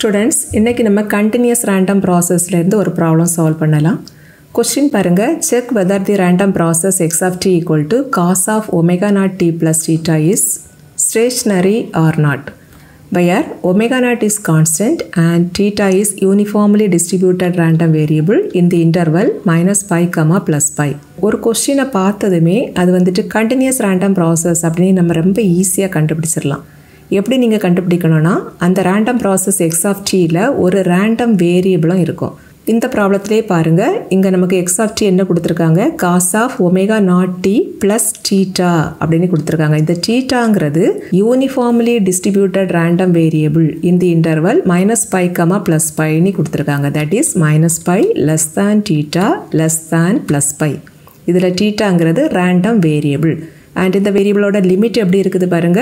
Students, இன்னைக்கு நம்ம continuous random process ல இருந்து ஒரு problem solve பண்ணலாம். Question பாருங்க, check whether the random process x of t equal to cos of omega naught t plus theta is stationary or not. Where omega naught is constant and theta is uniformly distributed random variable in the interval -π, +π. ஒரு question பார்த்ததுமே அது வந்துட்டு continuous random process அப்படினே நம்ம ரொம்ப ஈஸியா கண்டுபிடிச்சிரலாம். எப்படி நீங்க கண்டுபிடிக்கணும்னா அந்த random process x of t ல ஒரு random variable இருக்கும். இந்த ப்ராப்ளத்திலே பாருங்க இங்க நமக்கு x of t என்ன கொடுத்திருக்காங்க cos of omega naught t plus theta அப்படினு கொடுத்திருக்காங்க. இந்த thetaங்கிறது uniformly distributed random variable in the interval -π, +π னு கொடுத்திருக்காங்க. That is -π < θ < +π. இதுல thetaங்கிறது random variable and இந்த variable ஓட limit எப்படி இருக்குது பாருங்க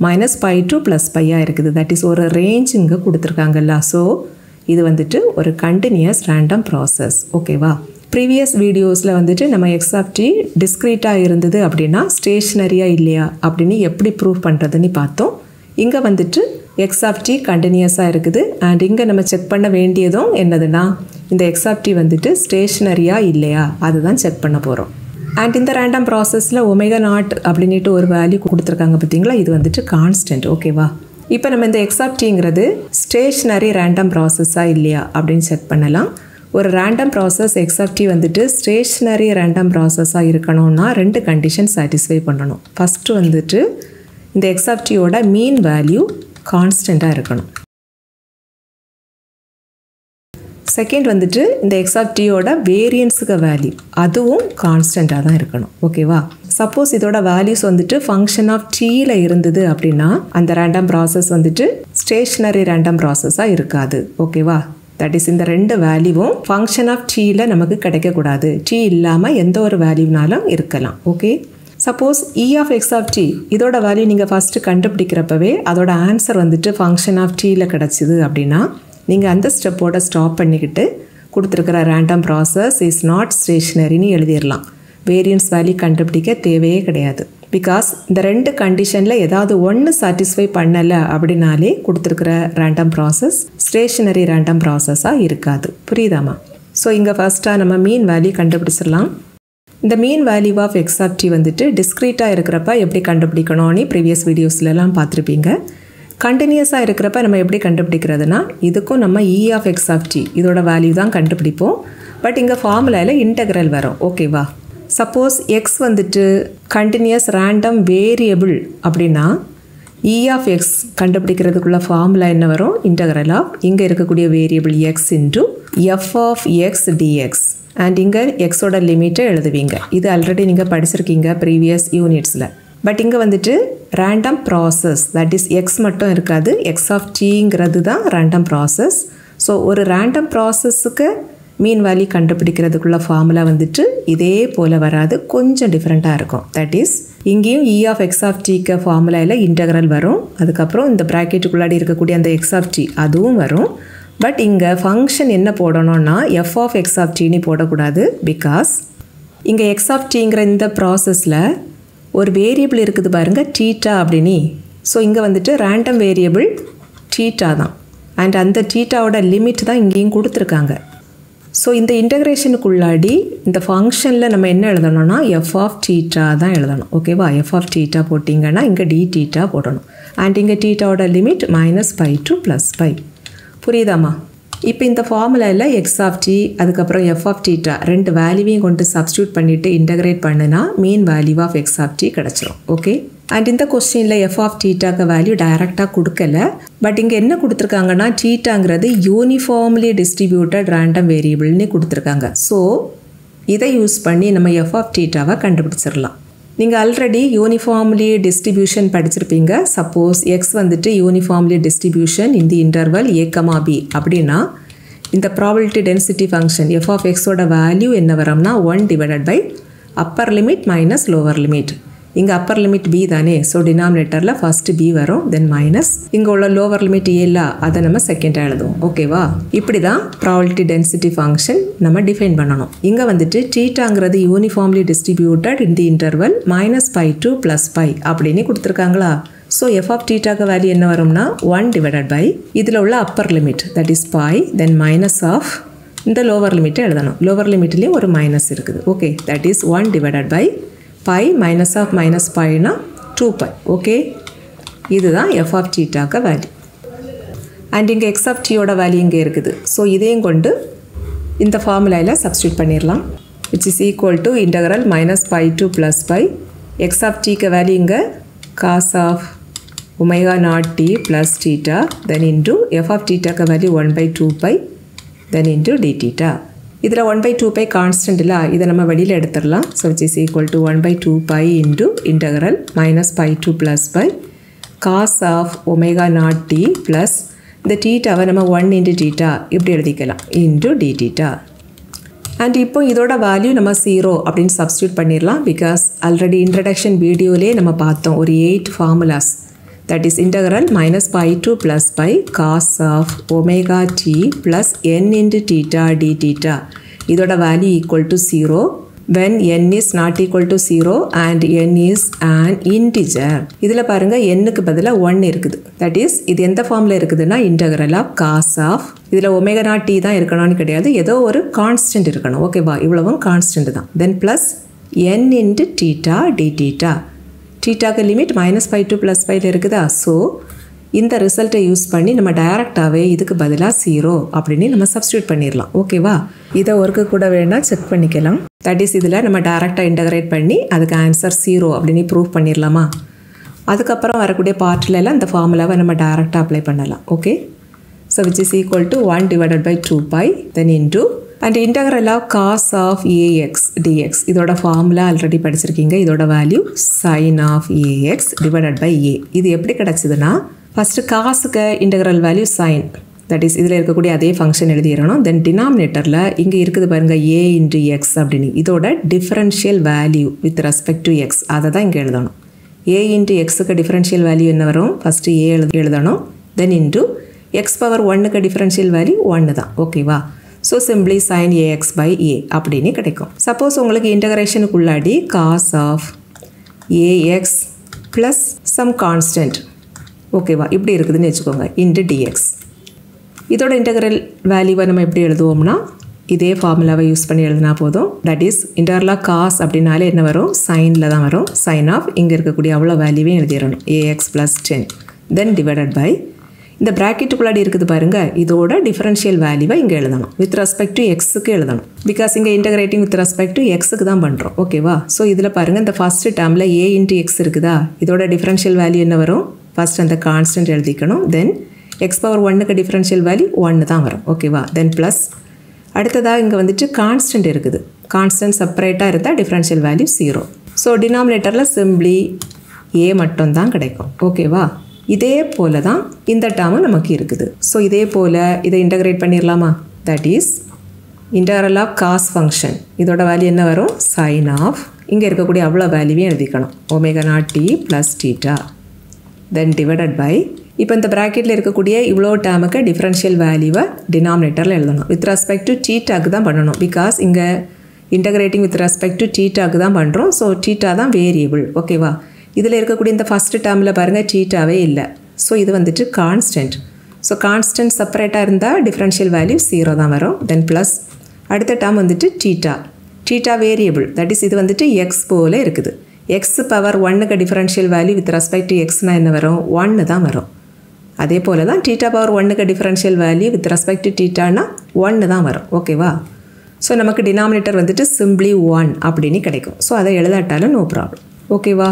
-π to +π ஆ இருக்குது. That is ஒரு range இங்க கொடுத்திருக்காங்கல்ல. So இது வந்துட்டு ஒரு continuous random process. ஓகேவா? previous videosல வந்துட்டு நம்ம x of t discrete ஆ இருந்தது அப்படினா stationary ஆ இல்லையா அப்படினு எப்படி prove பண்றதுன்னு பார்த்தோம். இங்க வந்துட்டு x of t continuous ஆ இருக்குது and இங்க நம்ம செக் பண்ண வேண்டியதும் என்னதுன்னா இந்த x of t வந்துட்டு stationary ஆ இல்லையா அதுதான் செக் பண்ண போறோம். And in the random process la omega naught அப்படினிட்டு ஒரு value கொடுத்திருக்காங்க பாத்தீங்களா, இது வந்துட்டு constant. ஓகேவா? இப்போ நம்ம இந்த x of tங்கிறது stationary random process ஆ இல்லையா அப்படினு செக் பண்ணலாம். ஒரு random process x of t வந்துட்டு stationary random process ஆ இருக்கணும்னா ரெண்டு கண்டிஷன் satisfy பண்ணனும். ஃபர்ஸ்ட் வந்துட்டு இந்த x of t ஓட mean value constant ஆ இருக்கணும். செகண்ட் வந்துட்டு இந்த x of t ஓட வேரியன்ஸ்க்கு வேல்யூ அதுவும் கான்ஸ்டன்ட்டா தான் இருக்கணும். ஓகேவா? சப்போஸ் இதோட வேல்யூஸ் வந்துட்டு ஃபங்க்ஷன் ஆஃப் t ல இருந்தது அப்படினா அந்த random process வந்துட்டு ஸ்டேஷனரி random process ஆ இருக்காது. ஓகேவா? that is இந்த ரெண்டு வேல்யூவும் ஃபங்க்ஷன் ஆஃப் t ல நமக்கு கிடைக்க கூடாது. t இல்லாம எந்த ஒரு வேல்யூனாலும் இருக்கலாம். Okay? Suppose e of x of t இதோட வேல்யூ நீங்க ஃபர்ஸ்ட் கண்டுபிடிக்கிறப்பவே அதோட ஆன்சர் வந்துட்டு ஃபங்க்ஷன் ஆஃப் t ல கிடைச்சது அப்படினா நீங்க அந்த ஸ்டெப்போட ஸ்டாப் பண்ணிக்கிட்டு கொடுத்திருக்கிற random process is not stationary னு எழுதிரலாம். வேரியன்ஸ் வேல்யூ கண்டுபிடிக்க தேவையே கிடையாது. பிகாஸ் இந்த ரெண்டு கண்டிஷன்ல ஏதாவது ஒன்னு satisfy பண்ணல அப்படினாலே கொடுத்திருக்கிற random process stationary random process ஆ இருக்காது. புரியுதாமா? சோ இங்க ஃபர்ஸ்டா நம்ம mean value கண்டுபிடிச்சிரலாம். இந்த mean value of x of t வந்துட்டு discrete ஆ இருக்கறப்ப எப்படி கண்டுபிடிக்கணும்னு previous videosல எல்லாம் பார்த்திருப்பீங்க. Continuous ஆ இருக்கறப்ப நம்ம எப்படி கண்டுபிடிக்கிறதுனா இதுக்கும் நம்ம e of x of t இதோட வேல்யூ தான் கண்டுபிடிப்போம். பட் இங்க ஃபார்முலால இன்டெக்ரல் வரும். ஓகேவா? சப்போஸ் x வந்துட்டு கண்டினியூஸ் ரேண்டம் வேரியபிள் அப்படினா e of x கண்டுபிடிக்கிறதுக்குள்ள ஃபார்முலா என்ன வரும்? இன்டெக்ரல் ஆஃப் இங்க இருக்கக்கூடிய variable x f of x dx and இங்க x ஓட லிமிட் எழுதுவீங்க. இது ஆல்ரெடி நீங்க படிச்சிருக்கீங்க previous unitsல. பட் இங்க வந்துட்டு random process that is x மட்டும் இருக்காது, x of tங்கிறது தான் random process. சோ ஒரு random processக்கு mean value கண்டுபிடிக்கிறதுக்குள்ள ஃபார்முலா வந்துட்டு இதே போல வராது, கொஞ்சம் டிஃபரண்டா இருக்கும். that is இங்கேயும் e of x of t க்கு ஃபார்முலால இன்டெக்ரல் வரும். அதுக்கு அப்புறம் இந்த பிராக்கெட்டுக்குள்ளாடி இருக்கக்கூடிய அந்த x of t அதுவும் வரும். பட் இங்க ஃபங்க்ஷன் என்ன போடணும்னா f of x of t னு போட கூடாது. பிகாஸ் இங்க x of tங்கற இந்த processல ஒரு வேரியபிள் இருக்குது பாருங்க theta அப்படினி. சோ இங்க வந்துட்டு random variable theta தான் and அந்த theta ஓட லிமிட் தான் இங்கேயும் கொடுத்திருக்காங்க. சோ இந்த இன்டகிரேஷனுக்குள்ளாடி இந்த ஃபங்க்ஷன்ல நம்ம என்ன எழுதணும்னா f of theta தான் எழுதணும். ஓகேவா? f of theta போட்டிங்கன்னா இங்க d theta போடணும் and இங்க theta ஓட லிமிட் -π to +π. புரியுதாமா? இப்போ இந்த ஃபார்முலால x of t அதுக்கு அப்புறம் f of theta ரெண்டு வேல்யூவையும் கொண்டு சப்ஸ்டிட்யூட் பண்ணிட்டு இன்டகிரேட் பண்ணினா mean value of x of t கிடைச்சிரும். ஓகே? and இந்த क्वेश्चनல f of theta க்கு வேல்யூ டைரக்ட்டா கொடுக்கல. பட் இங்க என்ன கொடுத்திருக்காங்கன்னா thetaங்கிறது uniformly distributed random variable னு கொடுத்திருக்காங்க. சோ இதை யூஸ் பண்ணி நம்ம f of thetaவை கண்டுபிடிச்சிரலாம். நீங்க ஆல்ரெடி யூனிஃபார்ம்லி டிஸ்ட்ரிபியூஷன் படிச்சிருப்பீங்க. சப்போஸ் x வந்துட்டு யூனிஃபார்ம்லி டிஸ்ட்ரிபியூஷன் இந்த இன்டர்வல் a, b அப்படினா இந்த probability density function f of x ஓட வேல்யூ என்ன வரும்னா 1 upper limit - lower limit. இங்க upper limit b தானே, சோ டினாமினேட்டர்ல ஃபர்ஸ்ட் b வரும், then minus இங்க உள்ள lower limit a இல்ல, அத நம்ம செகண்டா எழுதுவோம். ஓகேவா? இப்படி தான் probability density function நம்ம டிஃபைன் பண்ணனும். இங்க வந்துட்டு thetaங்கிறது uniformly distributed in the interval -π to +π அப்படினு கொடுத்திருக்காங்களா? So f of theta ka value enna varumna 1 divided by idhila ulla upper limit that is pi then minus of the lower limit eludanum lower limit il oru minus irukku okay that is 1 divided by pi minus of minus pi na 2 pi okay idhu dhaan f of theta ka value and inga x of t oda value inga irukku so idheyum kondu indha formula la substitute panniralam which is equal to integral minus pi to plus pi x of t ka value inga cos of omega naught t plus theta then into f of theta ka value 1 by 2 pi then into d theta idhula 1 by 2 pi constant illa idha nama velila eduthiralam so which is equal to 1 by 2 pi into integral minus pi to plus pi cos of omega naught t plus the theta va nama 1 into theta ipdi edudikalam into d theta and ipo idoda value nama 0 appdin substitute panniralam because already introduction video le nama paathom or 8 formulas that is integral minus pi to plus pi cos of omega t plus n into theta d theta idoda value equal to 0 when n is not equal to 0 and n is an integer idla parunga n ku badala 1 irukku that is idu endha form la irukudna integral of cos of idla omega naught t da irkanonu kediyadu edho oru constant irkanum okay va ivlavum constant da then plus n into theta d theta theta ka limit minus pi to plus pi la irukudha so indha result use panni nama direct avve idukku badala 0 appdini nama substitute panniralam okay va idha work ku da venna check pannikalam that is idhila nama direct ah integrate panni adukku answer 0 appdini prove panniralama adukapra varakudiya part la illa indha formula va nama direct apply pannalam okay so which is equal to 1 divided by 2 pi then into and integral of cos of ax dx இதோட formula already படிச்சிருக்கீங்க இதோட value sin of ax divided by a இது எப்படி கிடைச்சதுனா first cos க்கு integral value sin that is இதுல இருக்கக்கூடிய அதே function எழுதிறோம் then denominatorல இங்க இருக்குது பாருங்க a into x அப்படினு இதோட differential value with respect to x அத தான் இங்க எழுதணும் a into x க்கு differential value என்ன வரும் first a எழுதணும் then into x power 1 க்கு differential value 1 தான் ஓகேவா so simply sin ax by a அப்படினே கிடைக்கும் சப்போஸ் உங்களுக்கு இன்டகிரேஷனுக்கு உள்ளாடி cos of ax plus some constant ஓகேவா இப்படி இருக்குதுன்னு வெச்சுக்கோங்க into dx இதோட இன்டகிரல் வேல்யூவை நம்ம எப்படி எழுதுவோம்னா இதே ஃபார்முலாவை யூஸ் பண்ணி எழுதினா போதும் that is integral of cos அப்படினாலே என்ன வரும் sinல தான் வரும் sin of இங்க இருக்கக்கூடிய அவ்வளவு வேல்யூவை எழுதிறணும் ax plus 10 then divided by இந்த பிராக்கெட்டுக்குள்ளாடி இருக்குது பாருங்க இதோட டிஃபரன்ஷியல் வேல்யூவை இங்கே எழுதணும் வித் ரெஸ்பெக்ட் டு எக்ஸுக்கு எழுதணும் பிகாஸ் இங்கே இன்டகிரேட்டிங் வித் ரெஸ்பெக்ட் டு எக்ஸுக்கு தான் பண்ணுறோம் ஓகேவா ஸோ இதில் பாருங்கள் இந்த ஃபர்ஸ்ட் டேர்மில் ஏ இன்ட்டு எக்ஸ் இருக்குதா இதோட டிஃபரன்ஷியல் வேல்யூ என்ன வரும் ஃபர்ஸ்ட் அந்த கான்ஸ்டன்ட் எழுதிக்கணும் தென் எக்ஸ் பவர் ஒன்னுக்கு டிஃபரன்ஷியல் வேல்யூ 1 தான் வரும் ஓகேவா தென் ப்ளஸ் அடுத்ததாக இங்கே வந்துட்டு கான்ஸ்டன்ட் இருக்குது கான்ஸ்டன்ட் செப்பரேட்டாக இருந்தால் டிஃபரன்ஷியல் வேல்யூ 0 ஸோ டினாமினேட்டரில் சிம்பிளி ஏ மட்டும்தான் கிடைக்கும் ஓகேவா இதே போல தான் இந்த டேர்ம் நமக்கு இருக்குது ஸோ இதே போல் இதை இன்டகிரேட் பண்ணிடலாமா that is integral of cos function இதோட வேல்யூ என்ன வரும் சைன் ஆஃப் இங்கே இருக்கக்கூடிய அவ்வளோ வேல்யூவையும் எழுதிக்கணும் omega naught t plus theta then divided by இப்போ இந்த ப்ராக்கெட்டில் இருக்கக்கூடிய இவ்வளோ டேர்முக்கு டிஃபரன்ஷியல் வேல்யூவை டினாமினேட்டரில் எழுதணும் வித் ரெஸ்பெக்ட் டு டீட்டாக்கு தான் பண்ணணும் பிகாஸ் இங்கே இன்டகிரேட்டிங் வித் ரெஸ்பெக்ட் டு டீட்டாக்கு தான் பண்ணுறோம் ஸோ டீட்டா தான் வேரியபிள் ஓகேவா இதில் இருக்கக்கூடிய இந்த ஃபஸ்ட்டு டேர்மில் பாருங்கள் தீட்டாவே இல்லை ஸோ இது வந்துட்டு கான்ஸ்டன்ட் ஸோ கான்ஸ்டன்ட் செப்பரேட்டாக இருந்தால் டிஃபரன்ஷியல் வேல்யூ 0 தான் வரும் தென் ப்ளஸ் அடுத்த டேர்ம் வந்துட்டு theta theta variable that is இது வந்துட்டு எக்ஸ் போல் இருக்குது எக்ஸ் பவர் 1க்கு differential value with respect to எக்ஸ்னா என்ன வரும் 1 தான் வரும் அதே போல் தான் தீட்டா பவர் 1க்கு differential value with respect to தீட்டானா 1 தான் வரும் ஓகேவா ஸோ நமக்கு டினாமினேட்டர் வந்துட்டு சிம்பிளி 1 அப்படின்னு கிடைக்கும் ஸோ அதை எழுதாட்டாலும் நோ ப்ராப்ளம் ஓகேவா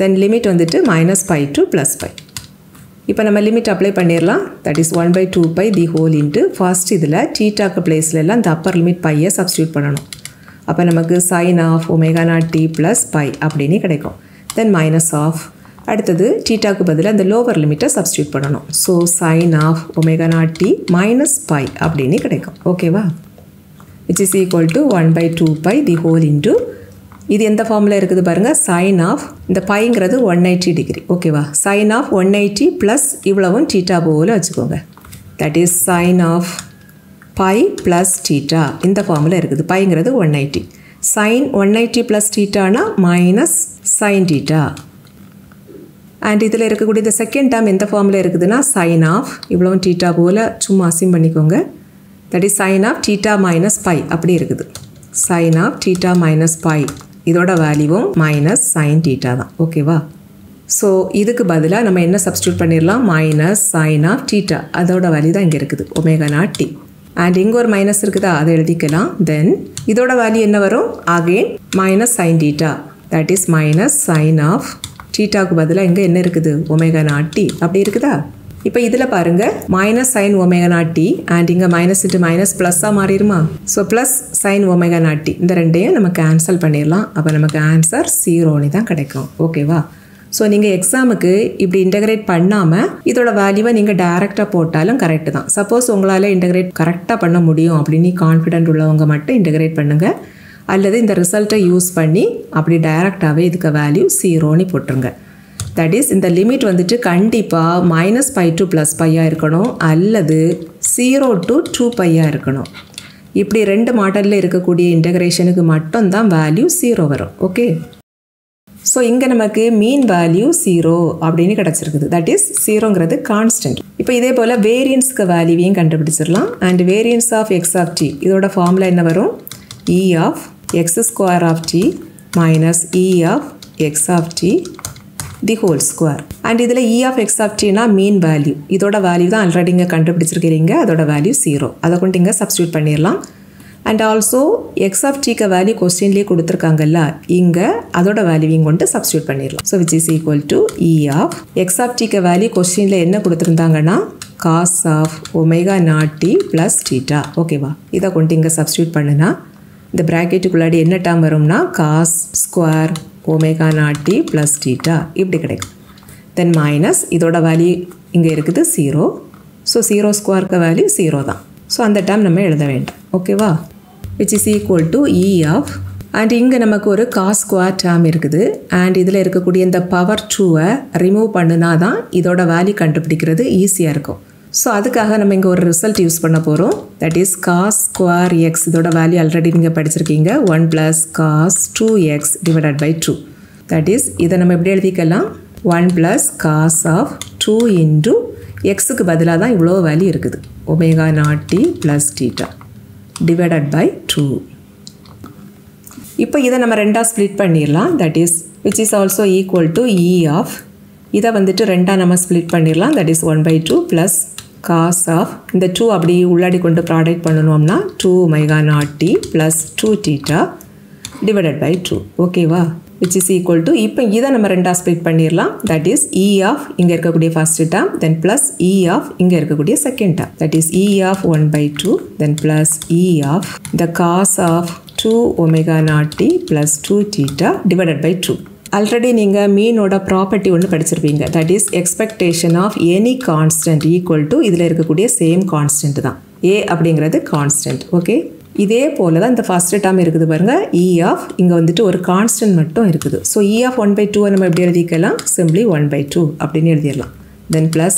then limit வந்துட்டு minus pi to plus pi இப்போ நம்ம limit apply பண்ணிரலாம் that is 1 by 2 pi the whole into first இதில் theta க்கு placeல எல்லாம் இந்த upper limit pi ஐ substitute பண்ணணும் அப்போ நமக்கு sin of omega naught t plus pi அப்படினே கிடைக்கும் then minus of அடுத்தது theta க்கு பதிலா இந்த lower limit ஐ substitute பண்ணணும் so sin of omega naught t minus pi அப்படினே கிடைக்கும் ஓகேவா which is equal to 1 by 2 pi the whole into இது எந்த ஃபார்முலா இருக்குது பாருங்கள் சைன் ஆஃப் இந்த பைங்கிறது 180 டிகிரி ஓகேவா சைன் ஆஃப் 180 ப்ளஸ் இவ்வளவும் தீட்டா போல் வச்சுக்கோங்க that is sine of pi plus theta இந்த ஃபார்முலா இருக்குது பைங்கிறது 180 சைன் 180 ப்ளஸ் தீட்டானா minus sine theta And this is the second term in the formula sin of theta pola, that is sin of theta minus pi. Sin of theta minus pi. This is value minus sin theta. Okay, wow. So, this is the substitute minus sin of theta. That is the value omega naught t. And ingo minus irukudha, then this value again minus sin theta. That is minus sin of theta க்கு பதிலா இங்க என்ன இருக்குது omega naught t அப்படி இருக்குதா இப்போ இதல பாருங்க minus sin omega naught t and இங்க minus into minus plus ஆ மாறிடுமா so plus sin omega naught t இந்த ரெண்டையும் நம்ம கேன்சல் பண்ணிரலாம் அப்ப நமக்கு answer 0 னு தான் கிடைக்கும் ஓகேவா சோ நீங்க எக்ஸாமுக்கு இப்படி இன்டகிரேட் பண்ணாம இதோட வேல்யூவை நீங்க டைரக்ட்டா போட்டாலும் கரெக்ட் தான் சப்போஸ் உங்களால இன்டகிரேட் கரெக்ட்டா பண்ண முடியும் அப்படினி கான்ஃபிடன்ட் உள்ளவங்க மட்டும் இன்டகிரேட் பண்ணுங்க அல்லது இந்த ரிசல்ட்டை யூஸ் பண்ணி அப்படி டைரக்டாவே இதுக்கு வேல்யூ 0 னு போட்டுருங்க that is இந்த லிமிட் வந்துட்டு கண்டிப்பா -π to +π ஆ இருக்கணும் அல்லது 0 to 2π ஆ இருக்கணும் இப்படி ரெண்டு மாடல்ல இருக்கக்கூடிய இன்டகிரேஷனுக்கு மட்டும் தான் வேல்யூ 0 வரும் ஓகே சோ இங்க நமக்கு மீன் வேல்யூ 0 அப்படினு கிடைச்சிருக்குது that is 0ங்கிறது கான்ஸ்டன்ட் இப்போ இதே போல வேரியன்ஸ்க்கு வேல்யூவையும் கண்டுபிடிச்சிரலாம் and variance of x of t இதோட ஃபார்முலா என்ன வரும் e of x square of t minus e of x of t the whole square and this e of x of t na mean value idoda value da already inga kandupidichirukeenga adoda value 0 adakond inga substitute panniralam and also x of t ka value question la kuduthirukanga la inga adoda value ingonde substitute panniralam so which is equal to e of x of t ka value question la enna kuduthirundanga na cos of omega naught t plus theta okay va idakond inga substitute pannana the bracket குள்ளாடி என்ன term வரும்னா cos square omega naught t plus theta இப்படி கிடைக்கும் then minus இதோட value இங்க இருக்குது 0 so 0 square க்கு value 0 தான் so அந்த term நம்ம எழுத வேண்டாம் ஓகேவா which is equal to e of and இங்க நமக்கு ஒரு cos square term இருக்குது and இதுல இருக்கக்கூடிய இந்த power 2 ஐ ரிமூவ் பண்ணினா தான் இதோட வேல்யூ கண்டுபிடிக்கிறது ஈஸியா இருக்கும் so அதுக்காக நம்ம இங்க ஒரு ரிசல்ட் யூஸ் பண்ண போறோம் that is cos square x இதோட வேல்யூ ஆல்ரெடி நீங்க படிச்சிருக்கீங்க 1 + cos 2x divided by 2 that is இத நம்ம இப்படி எழுதிக்கலாம் 1 + cos of 2 * x க்கு பதிலா தான் இவ்ளோ வேல்யூ இருக்குது omega naught t + theta divided by 2 இப்போ இத நம்ம ரெண்டா ஸ்ப்ளிட் பண்ணிரலாம் that is which is also equal to e of இத வந்துட்டு ரெண்டா நம்ம ஸ்ப்ளிட் பண்ணிரலாம் that is 1/2 + cos of இந்த 2 அப்படி உள்ளாடி கொண்டு ப்ராடக்ட் பண்ணனும்னா 2 omega naught t plus 2 theta divided by 2 ஓகேவா which is equal to இப்போ இத நம்ம ரெண்டா ஸ்ப்ளிட் பண்ணிரலாம் that is e of இங்க இருக்கக்கூடிய first term then plus e of இங்க இருக்கக்கூடிய second term that is e of 1/2 then plus e of the cos of 2 omega naught t plus 2 theta divided by 2 already நீங்க மீனோட property ஒன்னு படிச்சிருப்பீங்க that is expectation of any constant equal to இதுல இருக்கக்கூடிய same constant தான் a அப்படிங்கிறது constant okay இதே போல தான் இந்த first term இருக்குது பாருங்க e of இங்க வந்துட்டு ஒரு constant மட்டும் இருக்குது so e of 1/2 நம்ம எப்படி எழுதிக்கலாம் simply 1/2 அப்படினு எழுதிரலாம் then plus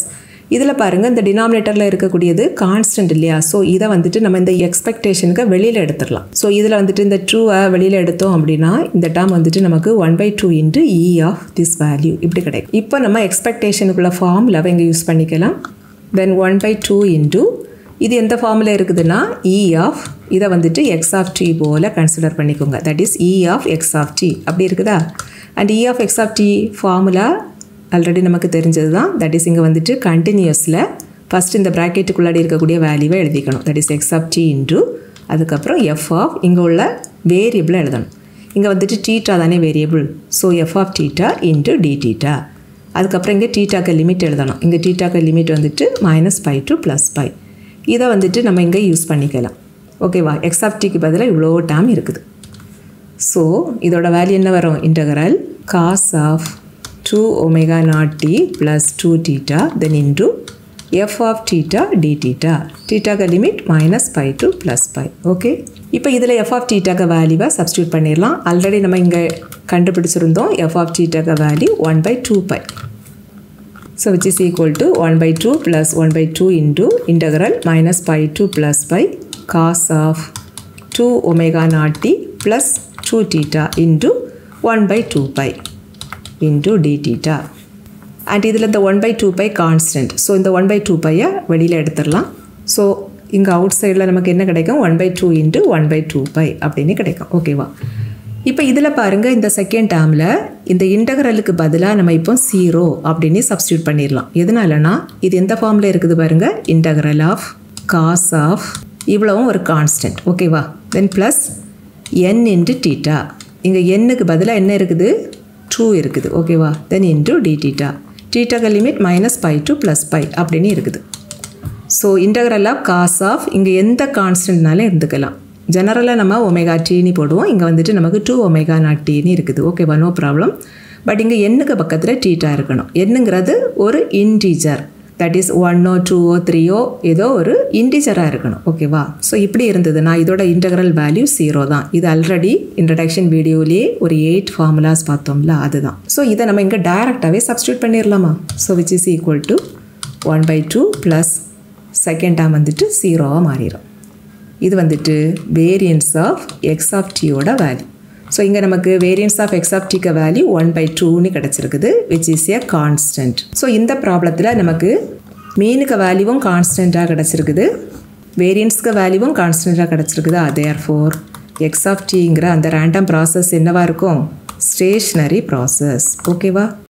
இதுல பாருங்க இந்த denominatorல இருக்கக்கூடியது constant இல்லையா so இத வந்துட்டு நம்ம இந்த expectationக்கு வெளியில எடுத்துறலாம் so இதுல வந்துட்டு இந்த 2 வெளியில எடுத்தோம் அப்படினா இந்த term வந்துட்டு நமக்கு 1/2 e of this value இப்படி கிடைக்கும் இப்போ நம்ம expectationக்குள்ள ஃபார்முலாவை இங்க யூஸ் பண்ணிக்கலாம் then 1/2 இது எந்த ஃபார்முலா இருக்குதுனா e of இத வந்துட்டு x of t போல கன்சிடர் பண்ணிக்கோங்க that is e of x of t அப்படி இருக்குதா and e of x of t formula already நமக்கு தெரிஞ்சது தான் that is இங்க வந்துட்டு கண்டினியூஸ்ல first இந்த பிராக்கெட் குள்ளாடி இருக்கக்கூடிய வேல்யூவை எழுதிக்கணும் that is x of t into அதுக்கு அப்புறம் f of இங்க உள்ள வேரியபிள் எழுதணும் இங்க வந்துட்டு θ தானே variable so f of θ into d θ அதுக்கு அப்புறம் இங்க θ க்கு லிமிட் எழுதணும் இங்க θ க்கு லிமிட் வந்துட்டு -π to +π இத வந்துட்டு நம்ம இங்க யூஸ் பண்ணிக்கலாம் ஓகேவா x of t க்கு பதிலா இவ்ளோ டாம் இருக்குது so இதோட வேல்யூ என்ன வரும் integral cos of 2 omega naught t plus 2 theta then into f of theta d theta theta ka limit -π to +π okay இப்போ இதுல f of theta ka value va substitute பண்ணிரலாம் ஆல்ரெடி நம்ம இங்க கண்டுபிடிச்சிருந்தோம் f of theta ka value 1/2π so which is equal to 1/2 plus 1/2 into integral -π to +π cos of 2 omega naught t plus 2 theta into 1/2π into d theta and idhila the 1 by 2 pi constant. So in the 1 by 2 pi velila edutiralam. So inga outside la namakku enna kedaikum 1 by 2 into 1 by 2 pi appdine kedaikum. Okay va. இப்போ இதில பாருங்க இந்த second டேர்ம்ல இந்த இன்டெக்ரலுக்கு பதிலா நம்ம இப்போ 0 அப்படினே substitute பண்ணிரலாம். எதனாலனா இது எந்த ஃபார்முல இருக்குது பாருங்க இன்டெக்ரல் ஆஃப் cos ஆஃப் இவ்வளவும் ஒரு கான்ஸ்டன்ட். ஓகேவா? Then plus n into θ. இங்க n க்கு பதிலா என்ன இருக்குது? 2 இருக்குது. ஓகேவா? தென் into dθ. θ க்கு லிமிட் -π to +π அப்படினே இருக்குது. So integral of cos of இங்க எந்த கான்ஸ்டன்ட்னால இருந்துக்கலாம். Generally, we have omega t. We have 2 omega naught t. Okay, no problem. But here, n is theta. N is an integer. That is 1 or 2 or 3 or an integer. Okay, wow. So, now the integral value is 0. This already in the introduction video, we have 8 formulas. So, we can directly substitute this. So, which is equal to 1 by 2 plus second term 0. This is the variance of x of t value. So, here the variance of x of t value 1 by 2, which is a constant. So, in this problem, the mean value is constant, variance value is constant. Therefore, x of t is a random process, stationary process. Okay,